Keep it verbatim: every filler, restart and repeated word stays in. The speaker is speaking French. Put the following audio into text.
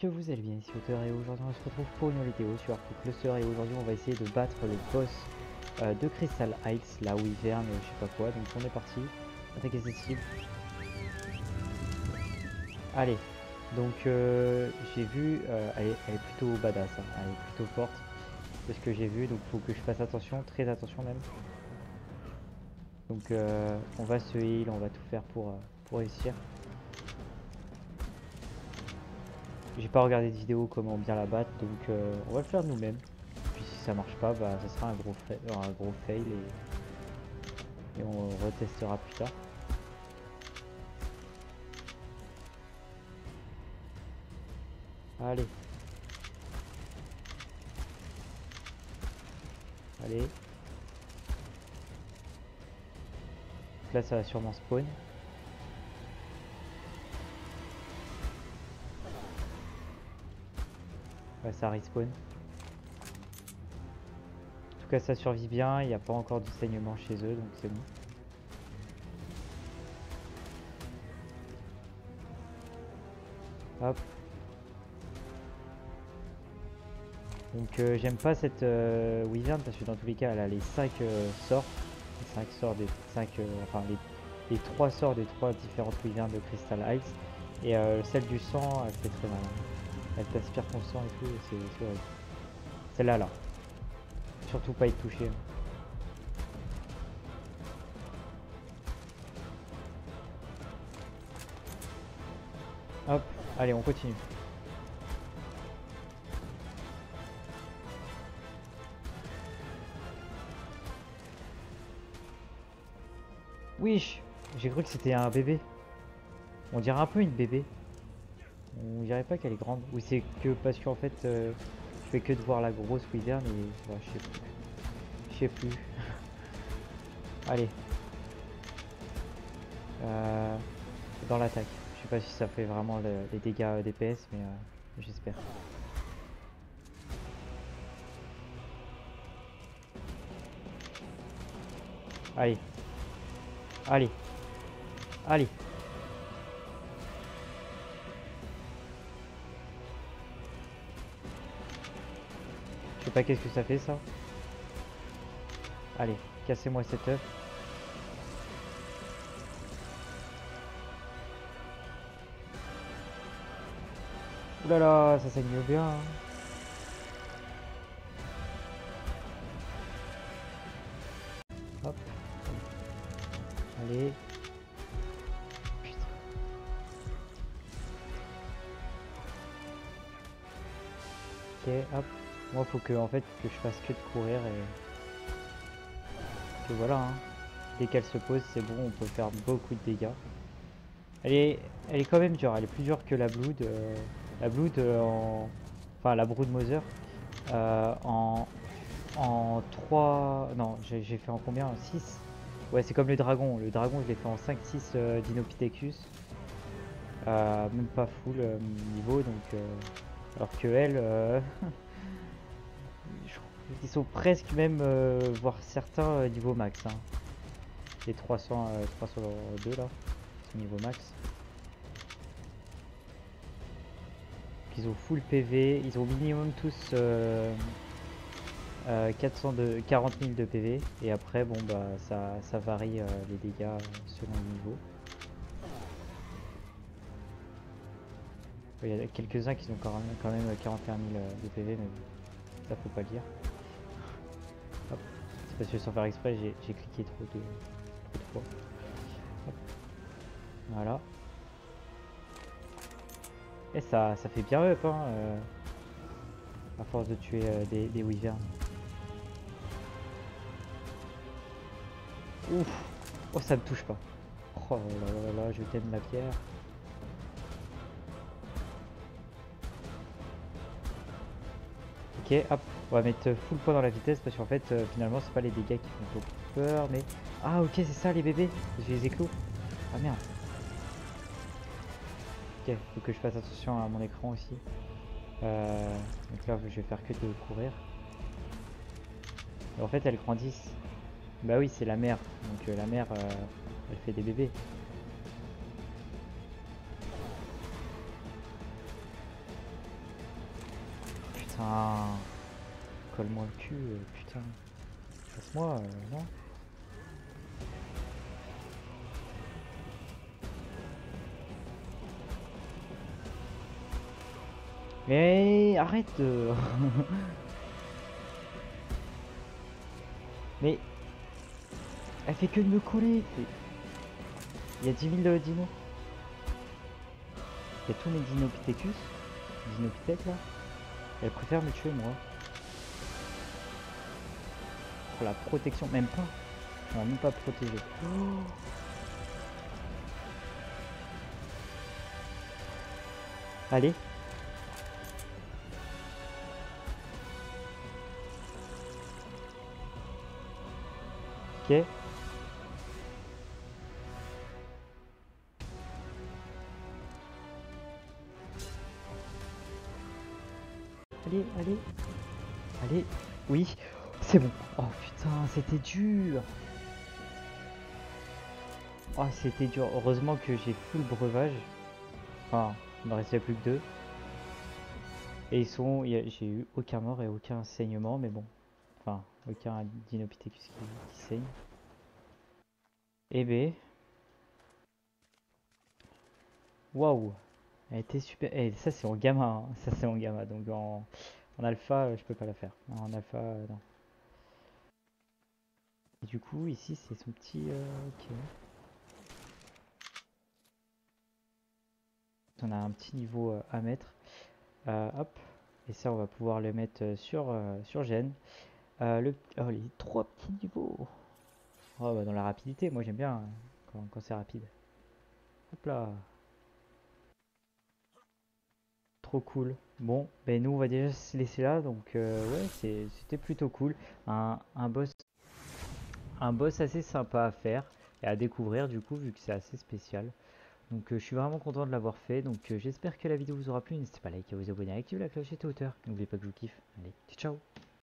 Que vous allez bien, ici Otter, et aujourd'hui on se retrouve pour une nouvelle vidéo sur Ark Cluster. Et aujourd'hui on va essayer de battre le boss euh, de Crystal Isles, la Wyverne, je sais pas quoi. Donc on est parti, attaquer cette cible. Allez, donc euh, j'ai vu, euh, elle, est, elle est plutôt badass, hein. Elle est plutôt forte, c'est ce que j'ai vu, donc faut que je fasse attention, très attention même. Donc euh, on va se heal, on va tout faire pour, euh, pour réussir. J'ai pas regardé de vidéo comment bien la battre, donc euh, on va le faire nous-mêmes. Puis si ça marche pas, bah ça sera un gros, fa euh, un gros fail et, et on retestera plus tard. Allez. Allez. Là ça va sûrement spawn. Ouais, ça respawn. En tout cas ça survit bien, il n'y a pas encore de saignement chez eux, donc c'est bon. Hop. Donc euh, j'aime pas cette euh, Wyverne parce que dans tous les cas elle a les cinq euh, sorts. Les cinq sorts des cinq euh, enfin les, les trois sorts des trois différentes Wyvernes de Crystal Isles. Et euh, celle du sang elle fait très mal. Elle t'aspire ton sang et tout, c'est horrible. Celle-là, là. Surtout pas y toucher. Hop, allez, on continue. Wesh, j'ai cru que c'était un bébé. On dirait un peu une bébé. On dirait pas qu'elle est grande, ou c'est que parce qu'en fait euh, je fais que de voir la grosse Wyverne et ouais, je sais plus. Je sais plus. Allez. Euh, dans l'attaque. Je sais pas si ça fait vraiment le, les dégâts euh, D P S, mais euh, j'espère. Allez. Allez. Allez. Je sais pas qu'est-ce que ça fait ça. Allez, cassez-moi cet œuf. Oulala, là là, ça saigne bien. Hein. Hop. Allez. Putain. Ok, hop. Moi faut que en fait que je fasse que de courir et que voilà hein. Dès qu'elle se pose c'est bon, on peut faire beaucoup de dégâts. Elle est, elle est quand même dure, elle est plus dure que la Brood, euh, la Brood euh, en, enfin la Brood Mother euh, en en trois, non j'ai fait en combien, en six, ouais c'est comme le dragon, le dragon je l'ai fait en cinq six euh, Dinopithecus, euh, même pas full euh, niveau donc euh, alors que elle euh... Ils sont presque même, euh, voire certains, euh, niveau max. Hein. Les trois cents, euh, trois cent deux là, c'est niveau max. Donc, ils ont full P V, ils ont au minimum tous euh, euh, quatre cent quarante mille de P V. Et après, bon bah ça, ça varie euh, les dégâts selon le niveau. Il y a quelques-uns qui ont quand même, quand même quarante et un mille de P V, mais ça faut pas le dire. Parce que sans faire exprès, j'ai cliqué trop de, trop de fois. Hop. Voilà. Et ça, ça fait bien up, hein, euh, à force de tuer euh, des, des Wyvernes. Ouf. Oh, ça me touche pas. Oh là là là, je t'aime la pierre. Ok, hop. On va mettre full point dans la vitesse parce qu'en fait euh, finalement c'est pas les dégâts qui font trop peur mais... Ah ok c'est ça les bébés, j'ai les éclos. Ah merde. Ok, faut que je fasse attention à mon écran aussi. Euh... Donc là je vais faire que de courir. Et en fait elles grandissent. Bah oui c'est la mère, donc euh, la mère euh, elle fait des bébés. Putain. Colle-moi le cul, putain. Passe-moi, euh, non? Mais arrête de... Mais... Elle fait que de me coller. Il y a dix mille euh, dinos. Il y a tous mes Dinopithecus. Dinopithèque là. Elle préfère me tuer moi. Pour la protection, même pas. On va même pas protéger. Oh. Allez. Ok. Allez, allez, allez, oui, c'est bon. Oh putain, c'était dur. Oh, c'était dur. Heureusement que j'ai full breuvage. Enfin, il ne me restait plus que deux. Et ils sont... J'ai eu aucun mort et aucun saignement, mais bon. Enfin, aucun Dinopithecus qui, qui saigne. Eh ben... Waouh. Elle était super. Et ça c'est en gamma, hein. Ça c'est en gamma, donc en, en alpha je peux pas la faire. En alpha euh, non. Et du coup ici c'est son petit euh... ok. On a un petit niveau euh, à mettre. Euh, hop. Et ça on va pouvoir le mettre sur euh, sur gène. Euh, le... Oh les trois petits niveaux. Oh bah dans la rapidité, moi j'aime bien hein, quand, quand c'est rapide. Hop là. Trop cool. Bon, ben nous on va déjà se laisser là, donc euh, ouais, c'était plutôt cool. Un, un boss, un boss assez sympa à faire et à découvrir du coup vu que c'est assez spécial. Donc euh, je suis vraiment content de l'avoir fait. Donc euh, j'espère que la vidéo vous aura plu. N'hésitez pas à liker, à vous abonner, à activer la cloche et à hauteur. N'oubliez pas que je vous kiffe. Allez, ciao.